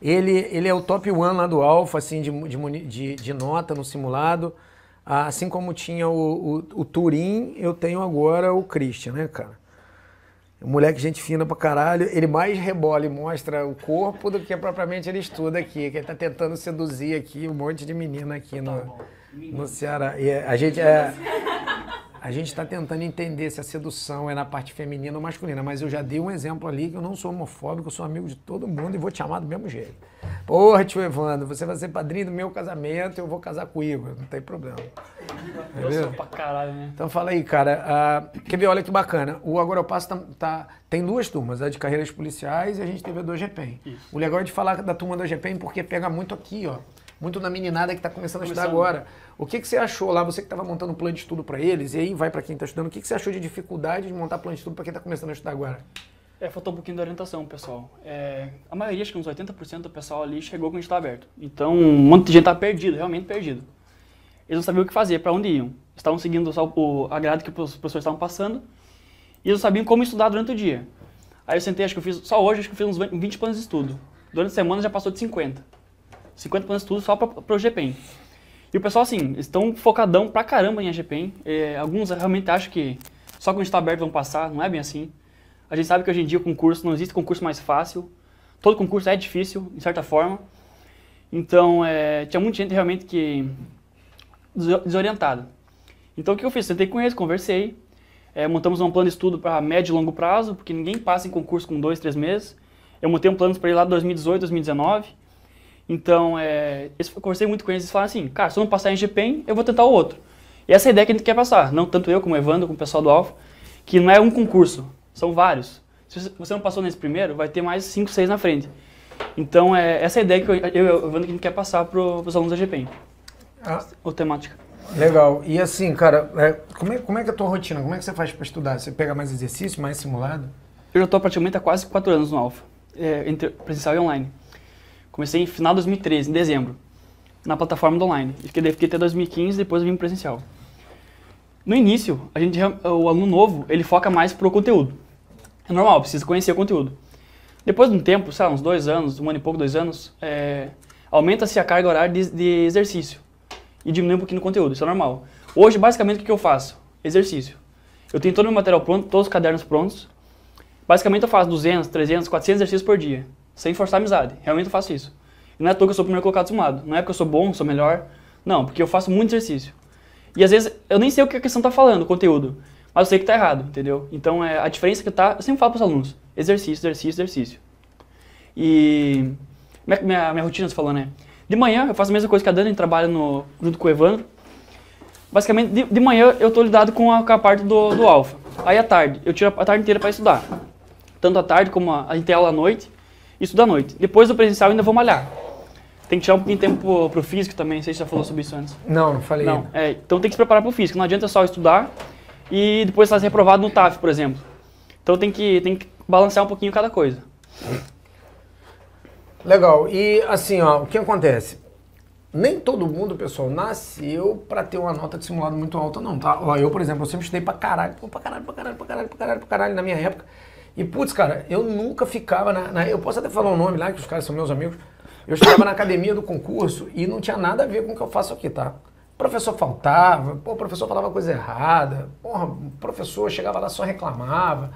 Ele é o top 1 lá do Alfa, assim, de nota no simulado. Assim como tinha o Turim, eu tenho agora o Cristyan, né, cara? Moleque, gente fina pra caralho. Ele mais rebola e mostra o corpo do que propriamente ele estuda aqui. Que ele tá tentando seduzir aqui um monte de menina aqui no Ceará. E a gente tá tentando entender se a sedução é na parte feminina ou masculina. Mas eu já dei um exemplo ali que eu não sou homofóbico, eu sou amigo de todo mundo e vou te amar do mesmo jeito. Porra, tio Evandro, você vai ser padrinho do meu casamento, eu vou casar com o Igor, não tem problema. Eu sou pra caralho, né? Então fala aí, cara. Quer ver? Olha que bacana. O Agora Eu Passo tem duas turmas, a de carreiras policiais e a gente teve a do AGPEN. O legal é de falar da turma do AGPEN porque pega muito aqui, ó. Muito na meninada que está começando a estudar agora. O que você achou lá? Você que estava montando um plano de estudo para eles, e aí vai para quem está estudando, o que você achou de dificuldade de montar plano de estudo para quem está começando a estudar agora? Faltou um pouquinho de orientação, pessoal. A maioria, acho que uns 80% do pessoal ali chegou com o edital aberto. Então, um monte de gente estava perdido, realmente perdido. Eles não sabiam o que fazer, para onde iam. Estavam seguindo só a grade que os professores estavam passando, e eles sabiam como estudar durante o dia. Aí eu sentei, acho que eu fiz uns 20 planos de estudo. Durante a semana já passou de 50. 50 planos de estudo só para o GPEN. E o pessoal, assim, estão focadão pra caramba em AGPEN. Alguns realmente acham que só com o edital aberto vão passar, não é bem assim. A gente sabe que hoje em dia o concurso, não existe concurso mais fácil. Todo concurso é difícil, de certa forma. Então, tinha muita gente realmente que desorientada. Então, o que eu fiz? Sentei com eles, conversei. Montamos um plano de estudo para médio e longo prazo, porque ninguém passa em concurso com 2, 3 meses. Eu montei um plano para ir lá de 2018, 2019. Então, eu conversei muito com eles e falaram assim, cara, se eu não passar em GPEN, eu vou tentar o outro. E essa é a ideia que a gente quer passar, não tanto eu como o Evandro, como o pessoal do Alfa, que não é um concurso, são vários. Se você não passou nesse primeiro, vai ter mais 5, 6 na frente. Então, essa é a ideia que eu e o Evandro que a gente quer passar para os alunos da GPEN, ou temática. Legal. E assim, cara, como é que é a tua rotina? Como é que você faz para estudar? Você pega mais exercício, mais simulado? Eu já estou praticamente há quase 4 anos no Alfa, entre presencial e online. Comecei em final de 2013, em dezembro, na plataforma do online. Fiquei até 2015, depois eu vim presencial. No início, o aluno novo, ele foca mais pro conteúdo. É normal, precisa conhecer o conteúdo. Depois de um tempo, sei lá, uns 2 anos, 1 ano e pouco, 2 anos, aumenta-se a carga horária de exercício e diminui um pouquinho o conteúdo, isso é normal. Hoje, basicamente, o que eu faço? Exercício. Eu tenho todo o meu material pronto, todos os cadernos prontos. Basicamente, eu faço 200, 300, 400 exercícios por dia. Sem forçar a amizade, realmente eu faço isso. E não é à toa que eu sou o primeiro colocado somado, não é porque eu sou bom, sou melhor, não, porque eu faço muito exercício. E às vezes eu nem sei o que a questão está falando, o conteúdo, mas eu sei que está errado, entendeu? Então a diferença que está, eu sempre falo para os alunos, exercício, exercício, exercício. E minha rotina, você falou, né? De manhã eu faço a mesma coisa que a Dani, trabalha junto com o Evandro. Basicamente, de manhã eu estou lidado com a parte do Alfa. Aí à tarde, eu tiro a tarde inteira para estudar. Tanto à tarde como a gente tem aula à noite. Isso da noite. Depois do presencial eu ainda vou malhar. Tem que tirar um pouquinho de tempo pro físico também, não sei se você já falou sobre isso antes. Não falei. Não. Então tem que se preparar pro físico, não adianta só estudar e depois estar reprovado no TAF, por exemplo. Então tem que balancear um pouquinho cada coisa. Legal. E assim, ó, o que acontece? Nem todo mundo, pessoal, nasceu pra ter uma nota de simulado muito alta, não, tá? Ó, eu, por exemplo, eu sempre estudei pra caralho na minha época. E, putz, cara, eu nunca ficava eu posso até falar um nome lá, que os caras são meus amigos. Eu estava na academia do concurso e não tinha nada a ver com o que eu faço aqui, tá? O professor faltava, pô, o professor falava coisa errada, porra, o professor chegava lá só reclamava.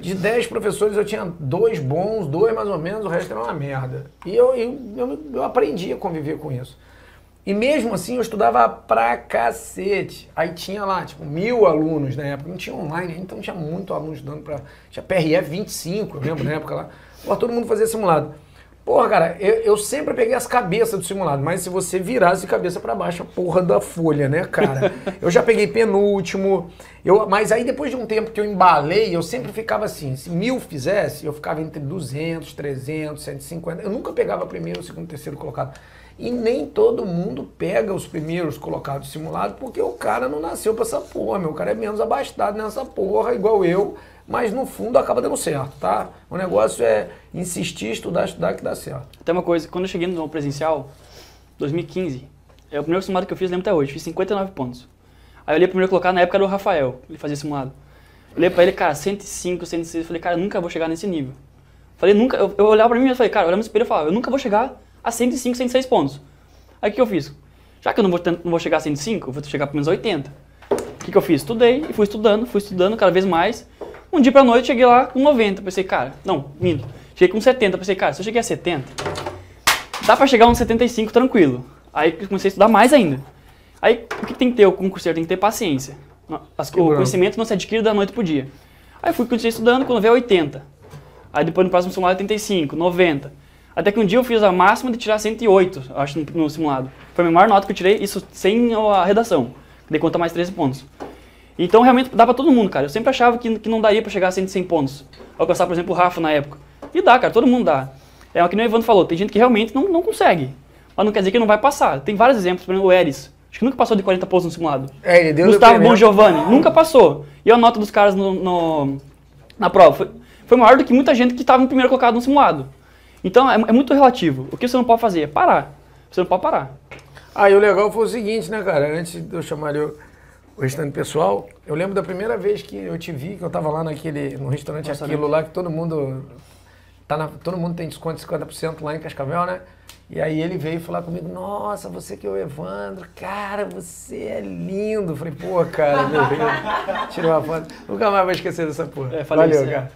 De 10 professores eu tinha 2 bons, 2 mais ou menos, o resto era uma merda. E eu aprendi a conviver com isso. E mesmo assim eu estudava pra cacete. Aí tinha lá, tipo, 1000 alunos na época. Não tinha online, então tinha muito aluno estudando pra... Tinha PRF 25, eu lembro na época lá. Porra, todo mundo fazia simulado. Porra, cara, eu sempre peguei as cabeças do simulado. Mas se você virasse cabeça pra baixo, a porra da folha, né, cara? Eu já peguei penúltimo. Mas aí depois de um tempo que eu embalei, eu sempre ficava assim. Se 1000 fizesse, eu ficava entre 200, 300, 150. Eu nunca pegava primeiro, segundo, terceiro colocado. E nem todo mundo pega os primeiros colocados simulados porque o cara não nasceu pra essa porra, meu. O cara é menos abastado nessa porra, igual eu, mas no fundo acaba dando certo, tá? O negócio é insistir, estudar que dá certo. Tem uma coisa, quando eu cheguei no presencial, 2015, o primeiro simulado que eu fiz, lembro até hoje, fiz 59 pontos. Aí eu olhei o primeiro colocado, na época era o Rafael, ele fazia simulado. Eu olhei pra ele, cara, 105, 106, eu falei, cara, eu nunca vou chegar nesse nível. Falei, nunca, eu olhava pra mim e falei, cara, eu olhava no espelho e falava, eu nunca vou chegar a 105, 106 pontos. Aí o que eu fiz? Já que eu não vou chegar a 105, eu vou chegar pelo menos a 80. O que eu fiz? Estudei e fui estudando cada vez mais. Um dia pra noite cheguei lá com 90, pensei, cara, não, minto. Cheguei com 70, pensei, cara, se eu cheguei a 70, dá pra chegar a uns 75 tranquilo. Aí comecei a estudar mais ainda. Aí o que tem que ter o concurseiro? Tem que ter paciência. O conhecimento não se adquire da noite pro dia. Aí fui continuar estudando, quando veio 80. Aí depois no próximo simulado 85, 90. Até que um dia eu fiz a máxima de tirar 108, acho, no simulado. Foi a maior nota que eu tirei, isso sem a redação. Dei conta mais 13 pontos. Então realmente dá pra todo mundo, cara. Eu sempre achava que não daria pra chegar a 100 pontos. Alcançar, por exemplo, o Rafa na época. E dá, cara, todo mundo dá. É o que o Evandro falou, tem gente que realmente não consegue. Mas não quer dizer que não vai passar. Tem vários exemplos, por exemplo, o Eris. Acho que nunca passou de 40 pontos no simulado. É, ele deu Gustavo Bon Giovanni, nunca passou. E a nota dos caras na prova foi maior do que muita gente que estava no primeiro colocado no simulado. Então é muito relativo. O que você não pode fazer é parar. Você não pode parar. Aí o legal foi o seguinte, né, cara? Antes de eu chamar o restante pessoal, eu lembro da primeira vez que eu te vi, que eu estava lá no restaurante Aquilo lá, que todo mundo, todo mundo tem desconto de 50% lá em Cascavel, né? E aí ele veio falar comigo, nossa, você que é o Evandro, cara, você é lindo. Falei, pô, cara, meu Deus. Tirei uma foto. Nunca mais vou esquecer dessa porra. Valeu, cara.